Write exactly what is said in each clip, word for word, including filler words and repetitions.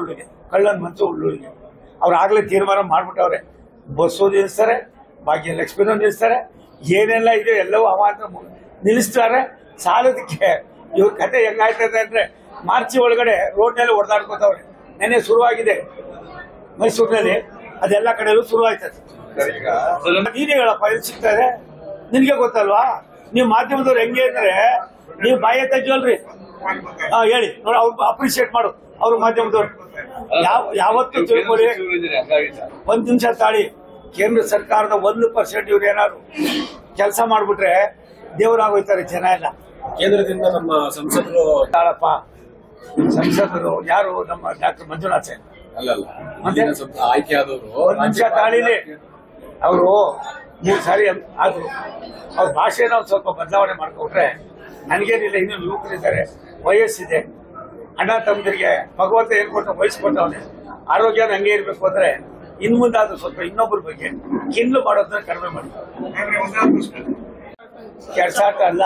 ಉಳ್ಳೋಳಿಗೆ ಕಳ್ಳನ ಮನಸ್ಸು ಉಳ್ಳೋಳಿಗೆ ಅವರು ಆಗಲೇ ತೀರ್ಮಾನ ಮಾಡ್ಬಿಟ್ಟವ್ರೆ ಬಸ್ಸು ನಿಲ್ಲಿಸ್ತಾರೆ ಬಾಕಿ ಲಕ್ಷ್ಮೀನೂ ನಿಲ್ಲಿಸ್ತಾರೆ ಏನೆಲ್ಲ ಇದೆ ಎಲ್ಲವೂ ಅವಾಂತರ ನಿಲ್ಲಿಸ್ತಾರೆ ಸಾಲದಕ್ಕೆ ಇವ್ರ ಕತೆ ಹೆಂಗಾಯ್ತದೆ ಅಂದ್ರೆ ಮಾರ್ಚ್ ಒಳಗಡೆ ರೋಡ್ನಲ್ಲಿ ಓಡಾಡ್ಕೋತವ್ರೆ ನೆನೆ ಶುರುವಾಗಿದೆ ಮೈಸೂರಿನಲ್ಲಿ ಅದೆಲ್ಲ ಕಡೆಯಲ್ಲೂ ಶುರುವಾಯ್ತದೆ ನೀನೇಗಳ ಫೈಲ್ ಸಿಗ್ತಾ ಇದೆ ನಿನಗೆ ಗೊತ್ತಲ್ವಾ ನೀವು ಮಾಧ್ಯಮದವ್ರು ಹೆಂಗೆ ಅಂದ್ರೆ ನೀವು ಬಾಯ ತಜ್ವಲ್ರಿ ಹಾ ಹೇಳಿ ನೋಡಿ ಅವ್ರು ಅಪ್ರಿಶಿಯೇಟ್ ಮಾಡು ಅವ್ರು ಮಾಧ್ಯಮದವ್ರು ಯಾವ ಯಾವತ್ತೂ ತಿಳ್ಕೊಳ್ಳಿ ಒಂದ್ ನಿಮಿಷ ತಾಳಿ ಕೇಂದ್ರ ಸರ್ಕಾರದ ಒಂದು ಪರ್ಸೆಂಟ್ ಇವ್ರು ಏನಾದ್ರು ಕೆಲಸ ಮಾಡ್ಬಿಟ್ರೆ ದೇವರಾಗೋಯ್ತಾರೆ ಜನ ಎಲ್ಲ ಕೇಂದ್ರದಿಂದ ನಮ್ಮ ಸಂಸದರು ತಾಳಪ್ಪ ಸಂಸದರು ಯಾರು ನಮ್ಮ ಡಾಕ್ಟರ್ ಮಂಜುನಾಥ್ ಆಯ್ಕೆ ಆದವರು ಒಂದ್ ನಿಮಿಷ ತಾಳಿಲಿ ಅವರು ಮೂರು ಸಾರಿ ಆದ್ರು ಅವ್ರ ಭಾಷೆನ ಒಂದು ಸ್ವಲ್ಪ ಬದಲಾವಣೆ ಮಾಡ್ಕೊಂಡ್ರೆ ನನಗೇನಿಲ್ಲ ಇನ್ನೂ ಯುವಕರಿದ್ದಾರೆ ವಯಸ್ಸಿದೆ ಅಣ್ಣ ತಮ್ಮದಿರಿಗೆ ಭಗವಂತ ಏನ್ ಕೊಟ್ಟು ವಹಿಸ್ಕೊಂಡವನೇ ಆರೋಗ್ಯ ಹಂಗೆ ಇರ್ಬೇಕು ಅಂದ್ರೆ ಇನ್ ಮುಂದಾದ್ರೂ ಸ್ವಲ್ಪ ಇನ್ನೊಬ್ಬರ ಬಗ್ಗೆ ಕಿಂದು ಮಾಡೋದನ್ನ ಕಡಿಮೆ ಮಾಡ್ತಾರೆ ಕೆಡ್ಸಾಟ ಅಲ್ಲ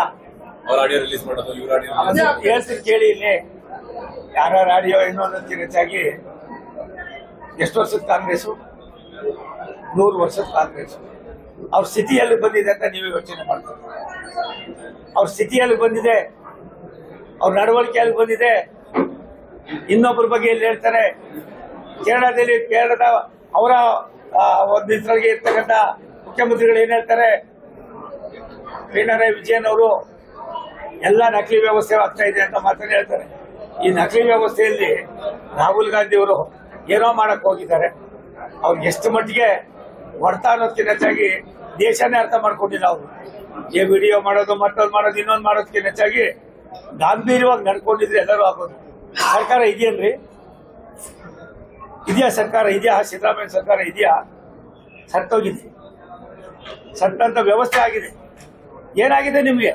ಹೇಳ್ತೀನಿ ಕೇಳಿ ಇಲ್ಲಿ ಯಾರ ಆಡಿಯೋ ಇನ್ನೊಂದಕ್ಕೆ ಹೆಚ್ಚಾಗಿ ಎಷ್ಟು ವರ್ಷದ ಕಾಂಗ್ರೆಸ್ಸು ನೂರು ವರ್ಷದ ಕಾಂಗ್ರೆಸ್ ಅವ್ರ ಸ್ಥಿತಿಯಲ್ಲಿ ಬಂದಿದೆ ಅಂತ ನೀವು ಯೋಚನೆ ಮಾಡ್ತಾರೆ ಅವ್ರ ಸ್ಥಿತಿಯಲ್ಲಿ ಬಂದಿದೆ ಅವ್ರ ನಡವಳಿಕೆಯಲ್ಲಿ ಬಂದಿದೆ ಇನ್ನೊಬ್ಬರ ಬಗ್ಗೆ ಇಲ್ಲಿ ಹೇಳ್ತಾರೆ ಕೇರಳದಲ್ಲಿ ಕೇರಳದ ಅವರ ಒಂದು ಇದ್ರಿಗೆ ಇರ್ತಕ್ಕಂಥ ಮುಖ್ಯಮಂತ್ರಿಗಳು ಏನ್ ಹೇಳ್ತಾರೆ ಪಿಣರಾಯಿ ವಿಜಯನ್ ಅವರು ಎಲ್ಲ ನಕಲಿ ವ್ಯವಸ್ಥೆ ಆಗ್ತಾ ಇದೆ ಅಂತ ಮಾತನ್ನ ಹೇಳ್ತಾರೆ ಈ ನಕಲಿ ವ್ಯವಸ್ಥೆಯಲ್ಲಿ ರಾಹುಲ್ ಗಾಂಧಿ ಅವರು ಏನೋ ಮಾಡಕ್ ಹೋಗಿದ್ದಾರೆ ಅವ್ರಿಗೆ ಎಷ್ಟು ಮಟ್ಟಿಗೆ ಹೊಡ್ತಾ ಅನ್ನೋದಕ್ಕಿಂತ ಹೆಚ್ಚಾಗಿ ದೇಶನೇ ಅರ್ಥ ಮಾಡ್ಕೊಂಡಿಲ್ಲ ಅವರು ಈ ವಿಡಿಯೋ ಮಾಡೋದು ಮತ್ತೊಂದು ಮಾಡೋದು ಇನ್ನೊಂದು ಮಾಡೋದಕ್ಕಿಂತ ಹೆಚ್ಚಾಗಿ ಗಾಂಭೀರ್ಯವಾಗಿ ನಡ್ಕೊಂಡಿದ್ರೆ ಎಲ್ಲರೂ ಆಗೋದು ಸರ್ಕಾರ ಇದೆಯೇನ್ರಿ ಇದೆಯಾ ಸರ್ಕಾರ ಇದೆಯಾ ಸಿದ್ದರಾಮಯ್ಯ ಸರ್ಕಾರ ಇದೆಯಾ ಸತ್ತೋಗಿದೆ ಸತ್ತಂತ ವ್ಯವಸ್ಥೆ ಆಗಿದೆ ಏನಾಗಿದೆ ನಿಮ್ಗೆ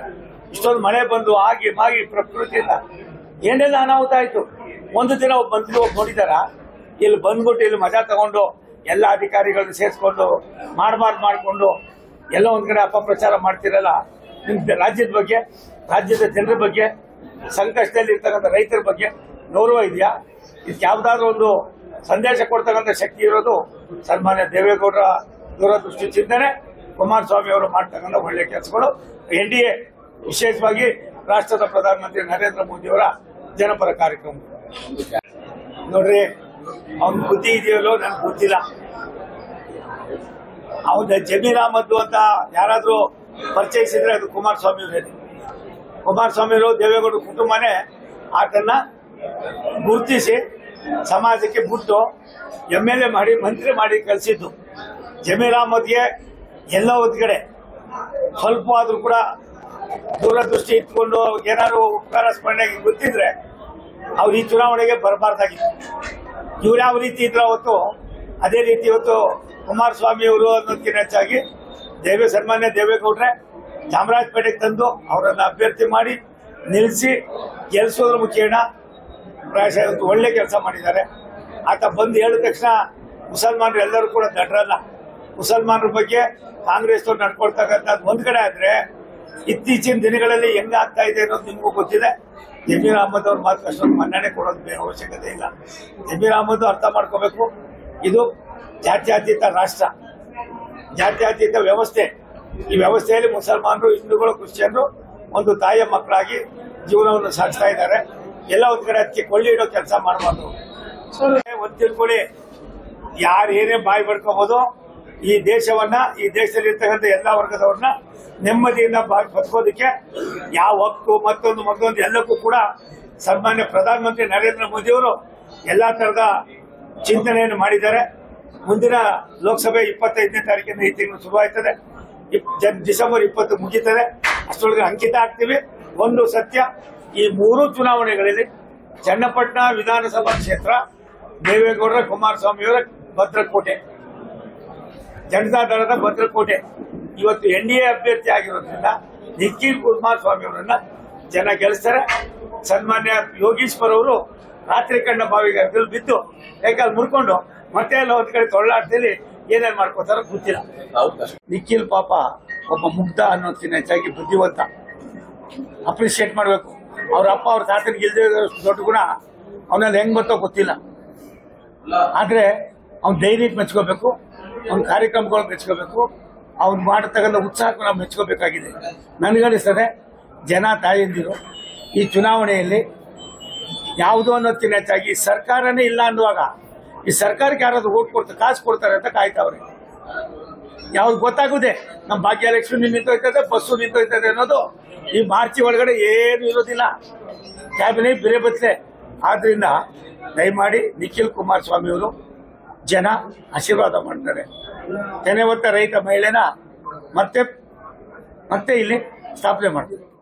ಇಷ್ಟೊಂದು ಮಳೆ ಬಂದು ಆಗಿ ಮಾಗಿ ಪ್ರಕೃತಿಯಿಂದ ಏನೆಲ್ಲ ಅನಾಹುತ ಆಯ್ತು ಒಂದು ದಿನ ಒಬ್ಬ ಬಂದ್ರು ಒಬ್ಬ ನೋಡಿದಾರ ಇಲ್ಲಿ ಬಂದ್ಬಿಟ್ಟು ಇಲ್ಲಿ ಮಜಾ ತಗೊಂಡು ಎಲ್ಲ ಅಧಿಕಾರಿಗಳನ್ನ ಸೇರಿಸ್ಕೊಂಡು ಮಾಡಬಾರ್ದು ಮಾಡಿಕೊಂಡು ಎಲ್ಲ ಒಂದ್ ಕಡೆ ಅಪಪ್ರಚಾರ ಮಾಡ್ತಿರಲ್ಲ ನಿಮ್ ರಾಜ್ಯದ ಬಗ್ಗೆ ರಾಜ್ಯದ ಜನರ ಬಗ್ಗೆ ಸಂಕಷ್ಟದಲ್ಲಿ ಇರ್ತಕ್ಕಂಥ ರೈತರ ಬಗ್ಗೆ ಗೌರವ ಇದೆಯಾ ಇದಕ್ಕೆ ಯಾವ್ದಾದ್ರು ಒಂದು ಸಂದೇಶ ಕೊಡ್ತಕ್ಕಂಥ ಶಕ್ತಿ ಇರೋದು ಸನ್ಮಾನ್ಯ ದೇವೇಗೌಡರ ದೂರದೃಷ್ಟಿ ಚಿಂತನೆ ಕುಮಾರಸ್ವಾಮಿ ಅವರು ಮಾಡ್ತಕ್ಕಂಥ ಒಳ್ಳೆ ಕೆಲಸಗಳು ಎನ್ ಡಿ ಎ ವಿಶೇಷವಾಗಿ ರಾಷ್ಟ್ರದ ಪ್ರಧಾನಮಂತ್ರಿ ನರೇಂದ್ರ ಮೋದಿ ಅವರ ಜನಪರ ಕಾರ್ಯಕ್ರಮ ನೋಡ್ರಿ ಅವ್ನ ಬುದ್ಧಿ ಇದೆಯಲ್ಲೋ ನನ್ಗೆ ಗೊತ್ತಿಲ್ಲ ಅವನ ಜಮೀರ್ ಅಹಮದ್ ಅಂತ ಯಾರಾದ್ರೂ ಪರಿಚಯಿಸಿದ್ರೆ ಅದು ಕುಮಾರಸ್ವಾಮಿ ಅವರೇನೆ ಕುಮಾರಸ್ವಾಮಿ ಅವರು ದೇವೇಗೌಡ ಕುಟುಂಬನೇ ಆತನ್ನ ಗುರುತಿಸಿ ಸಮಾಜಕ್ಕೆ ಬಿಟ್ಟು ಎಂ ಎಲ್ ಎ ಮಾಡಿ ಮಂತ್ರಿ ಮಾಡಿ ಕಳಿಸಿದ್ದು ಜಮೀರ್ ಅಹಮದ್ಗೆ ಎಲ್ಲ ಒಂದ್ ಕಡೆ ಸ್ವಲ್ಪ ಆದ್ರೂ ಕೂಡ ದೂರದೃಷ್ಟಿ ಇಟ್ಕೊಂಡು ಏನಾದ್ರು ಉಪಕಾರ ಸ್ಮರಣೆಗೆ ಗೊತ್ತಿದ್ರೆ ಅವ್ರು ಈ ಚುನಾವಣೆಗೆ ಬರಬಾರ್ದಾಗಿತ್ತು ಇವ್ರು ಯಾವ ರೀತಿ ಇದ್ರೆ ಅವತ್ತು ಅದೇ ರೀತಿ ಇವತ್ತು ಕುಮಾರಸ್ವಾಮಿ ಅವರು ಅನ್ನೋದಕ್ಕಿಂತ ಹೆಚ್ಚಾಗಿ ದೇವೇ ಸನ್ಮಾನ್ಯ ದೇವೇಗೌಡ್ರೆ ಚಾಮರಾಜಪೇಟೆಗೆ ತಂದು ಅವರನ್ನ ಅಭ್ಯರ್ಥಿ ಮಾಡಿ ನಿಲ್ಲಿಸಿ ಗೆಲ್ಲಿಸೋದ್ರ ಮುಖೇನ ಪ್ರಾಯಶಃ ಒಳ್ಳೆ ಕೆಲಸ ಮಾಡಿದ್ದಾರೆ ಆತ ಬಂದು ಹೇಳಿದ ತಕ್ಷಣ ಮುಸಲ್ಮಾನರು ಎಲ್ಲರೂ ಕೂಡ ದಡ್ರಲ್ಲ ಮುಸಲ್ಮಾನರ ಬಗ್ಗೆ ಕಾಂಗ್ರೆಸ್ ನಡ್ಕೊಳ್ತಕ್ಕಂಥದ್ದು ಒಂದ್ ಕಡೆ ಆದ್ರೆ ಇತ್ತೀಚಿನ ದಿನಗಳಲ್ಲಿ ಹೆಂಗಾಗ್ತಾ ಇದೆ ಅನ್ನೋದು ನಿಮಗೂ ಗೊತ್ತಿದೆ ಜಮೀರ್ ಅಹಮದ್ ಅವ್ರ ಮಾತು ಅಷ್ಟೊಂದು ಮನ್ನಣೆ ಕೊಡೋದು ಅವಶ್ಯಕತೆ ಇಲ್ಲ ಜಮೀರ್ ಅಹಮದ್ ಅರ್ಥ ಮಾಡ್ಕೋಬೇಕು ಇದು ಜಾತ್ಯಾತೀತ ರಾಷ್ಟ್ರ ಜಾತ್ಯಾತೀತ ವ್ಯವಸ್ಥೆ ಈ ವ್ಯವಸ್ಥೆಯಲ್ಲಿ ಮುಸಲ್ಮಾನರು ಹಿಂದೂಗಳು ಕ್ರಿಶ್ಚಿಯನ್ರು ಒಂದು ತಾಯಿಯ ಮಕ್ಕಳಾಗಿ ಜೀವನವನ್ನು ಸಾಗಿಸ್ತಾ ಇದ್ದಾರೆ ಎಲ್ಲ ಒಂದ್ ಕಡೆ ಅದಕ್ಕೆ ಕೊಳ್ಳಿ ಇಡೋ ಕೆಲಸ ಮಾಡಬಾರ್ದು ಒಂದು ತಿಳ್ಕೊಳ್ಳಿ ಯಾರು ಏನೇ ಬಾಯಿ ಪಡ್ಕೋಬಹುದು ಈ ದೇಶವನ್ನ ಈ ದೇಶದಲ್ಲಿ ಇರ್ತಕ್ಕಂಥ ಎಲ್ಲಾ ವರ್ಗದವ್ರನ್ನ ನೆಮ್ಮದಿಯಿಂದ ಬದುಕೋದಕ್ಕೆ ಯಾವ ಹಕ್ಕು ಮತ್ತೊಂದು ಮತ್ತೊಂದು ಎಲ್ಲಕ್ಕೂ ಕೂಡ ಸನ್ಮಾನ್ಯ ಪ್ರಧಾನಮಂತ್ರಿ ನರೇಂದ್ರ ಮೋದಿ ಅವರು ಎಲ್ಲಾ ತರದ ಚಿಂತನೆಯನ್ನು ಮಾಡಿದ್ದಾರೆ ಮುಂದಿನ ಲೋಕಸಭೆ ಇಪ್ಪತ್ತೈದನೇ ತಾರೀಕಿಂದ ಈ ತಿಂಗಳು ಶುರು ಆಯ್ತದೆ ಡಿಸೆಂಬರ್ ಇಪ್ಪತ್ತು ಮುಗಿತದೆ ಅಷ್ಟೊಳಗೆ ಅಂಕಿತ ಆಗ್ತೀವಿ ಒಂದು ಸತ್ಯ ಈ ಮೂರು ಚುನಾವಣೆಗಳಲ್ಲಿ ಚನ್ನಪಟ್ಟಣ ವಿಧಾನಸಭಾ ಕ್ಷೇತ್ರ ದೇವೇಗೌಡರ ಕುಮಾರಸ್ವಾಮಿಯವರ ಭದ್ರಕೋಟೆ ಜನತಾ ದಳದ ಭದ್ರಕೋಟೆ ಇವತ್ತು ಎನ್ ಡಿ ಎ ಅಭ್ಯರ್ಥಿ ಆಗಿರೋದ್ರಿಂದ ನಿಖಿಲ್ ಕುಮಾರಸ್ವಾಮಿ ಅವರನ್ನ ಜನ ಗೆಲ್ಲಿಸ್ತಾರೆ ಸನ್ಮಾನ್ಯ ಯೋಗೀಶ್ವರ್ ಅವರು ರಾತ್ರಿ ಕಣ್ಣ ಬಾವಿಗೆ ಬಿದ್ದು ಕೈಕಾಲು ಮುರ್ಕೊಂಡು ಮತ್ತೆ ಎಲ್ಲ ಒಂದ್ ಕಡೆ ತೊಳ್ಳಾಟದಲ್ಲಿ ಏನೇನ್ ಮಾಡ್ಕೋತಾರ ಗೊತ್ತಿಲ್ಲ ನಿಖಿಲ್ ಪಾಪ ಒಬ್ಬ ಮುಗ್ಧ ಅನ್ನೋದಕ್ಕಿಂತ ಹೆಚ್ಚಾಗಿ ಬುದ್ಧಿವಂತ ಅಪ್ರಿಶಿಯೇಟ್ ಮಾಡಬೇಕು ಅವ್ರ ಅಪ್ಪ ಅವ್ರ ತಾತನಿಗೆ ಇಲ್ದೇ ದೊಡ್ಡ ಗುಣ ಅವನಲ್ಲಿ ಹೆಂಗ್ ಬರ್ತೋ ಗೊತ್ತಿಲ್ಲ ಆದರೆ ಅವನು ಧೈರ್ಯಕ್ಕೆ ಮೆಚ್ಚಬೇಕು, ಅವನ ಕಾರ್ಯಕ್ರಮಗಳಿಗೆ ಮೆಚ್ಚಬೇಕು, ಅವನು ಮಾಡ್ತಕ್ಕಂಥ ಉತ್ಸಾಹಕ್ಕೆ ನಾವು ಮೆಚ್ಚಬೇಕಾಗಿದೆ. ನನಗನಿಸ್ತದೆ ಜನ ತಾಯಂದಿರು ಈ ಚುನಾವಣೆಯಲ್ಲಿ ಯಾವುದೋ ಅನ್ನೋದಕ್ಕಿಂತ ಹೆಚ್ಚಾಗಿ ಸರ್ಕಾರನೇ ಇಲ್ಲ ಅನ್ನುವಾಗ ಈ ಸರ್ಕಾರಕ್ಕೆ ಯಾರಾದರೂ ಓಟ್ ಕೊಡ್ತಾರೆ, ಕಾಸು ಕೊಡ್ತಾರೆ ಅಂತ ಕಾಯ್ತಾವ್ರೆ. ಯಾವ್ದು ಗೊತ್ತಾಗುದೇ ನಮ್ಮ ಭಾಗ್ಯಲಕ್ಷ್ಮಿ ನಿಂತೋಯ್ತದೆ, ಬಸ್ಸು ನಿಂತೋಯ್ತದೆ ಅನ್ನೋದು. ಈ ಮಾರ್ಚಿ ಒಳಗಡೆ ಏನು ಇರೋದಿಲ್ಲ, ಕ್ಯಾಬಿನೆ ಬೇರೆ ಬತ್ತಲೆ. ಆದ್ರಿಂದ ದಯಮಾಡಿ ನಿಖಿಲ್ ಕುಮಾರಸ್ವಾಮಿ ಅವರು ಜನ ಆಶೀರ್ವಾದ ಮಾಡ್ತಾರೆ. ತೆನೆವತ್ತ ರೈತ ಮಹಿಳೆನ ಮತ್ತೆ ಮತ್ತೆ ಇಲ್ಲಿ ಸ್ಥಾಪನೆ ಮಾಡ್ತಾರೆ.